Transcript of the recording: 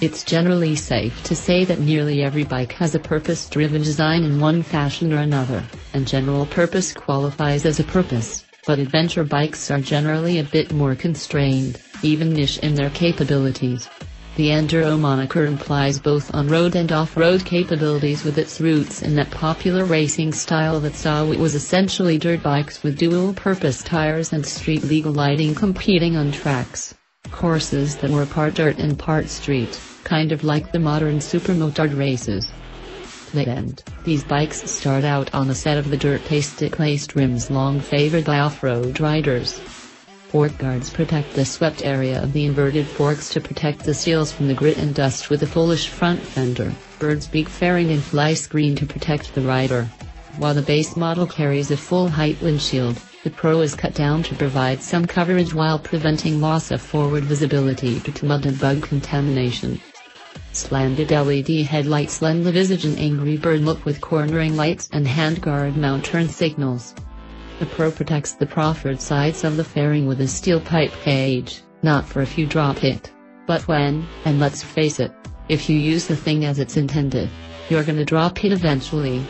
It's generally safe to say that nearly every bike has a purpose-driven design in one fashion or another, and general purpose qualifies as a purpose, but adventure bikes are generally a bit more constrained, even niche in their capabilities. The enduro moniker implies both on-road and off-road capabilities with its roots in that popular racing style that saw what was essentially dirt bikes with dual-purpose tires and street-legal lighting competing on tracks. Courses that were part dirt and part street, kind of like the modern supermotard races. To that end, these bikes start out on a set of the dirt plastic-laced rims long favored by off-road riders. Fork guards protect the swept area of the inverted forks to protect the seals from the grit and dust with a foolish front fender, bird's beak fairing and fly screen to protect the rider. While the base model carries a full-height windshield, the Pro is cut down to provide some coverage while preventing loss of forward visibility due to mud and bug contamination. Slanted LED headlights lend the visage an angry bird look with cornering lights and handguard mount turn signals. The Pro protects the proffered sides of the fairing with a steel pipe cage, not for if you drop it, but when, and let's face it, if you use the thing as it's intended, you're gonna drop it eventually.